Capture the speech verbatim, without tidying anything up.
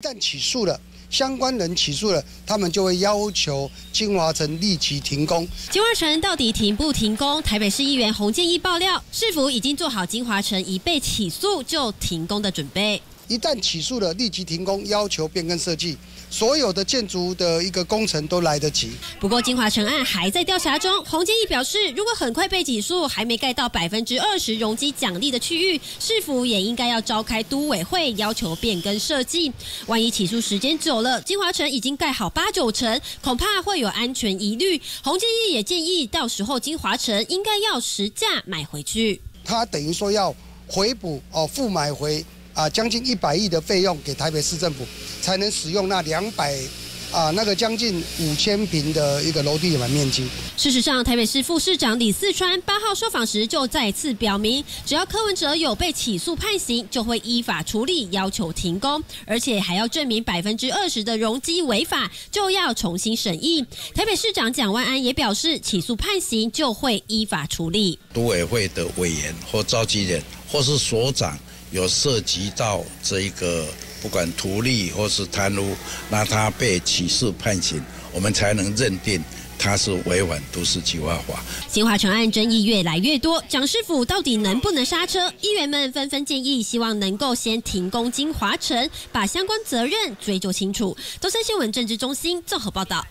一旦起诉了，相关人起诉了，他们就会要求金华城立即停工。金华城到底停不停工？台北市议员洪建义爆料，市府已经做好金华城一被起诉就停工的准备。一旦起诉了，立即停工，要求变更设计，所有的建筑的一个工程都来得及。不过，金华城案还在调查中。洪建义表示，如果很快被起诉，还没盖到百分之二十容积奖励的区域，市府也应该要召开都委会，要求变更设计。万一起诉时间久了，金华城已经盖好八九成，恐怕会有安全疑虑。洪建义也建议，到时候金华城应该要实价买回去。他等于说要回补哦，复买回。 啊，将近一百亿的费用给台北市政府，才能使用那两百啊那个将近五千坪的一个楼地板面积。事实上，台北市副市长李四川八号受访时就再次表明，只要柯文哲有被起诉判刑，就会依法处理，要求停工，而且还要证明百分之二十的容积违法，就要重新审议。台北市长蒋万安也表示，起诉判刑就会依法处理。都委会的委员或召集人或是所长。 有涉及到这一个不管图利或是贪污，那他被起诉判刑，我们才能认定他是违反都市计划法。金华城案争议越来越多，蒋市府到底能不能刹车？议员们纷纷建议，希望能够先停工金华城，把相关责任追究清楚。东森新闻政治中心综合报道。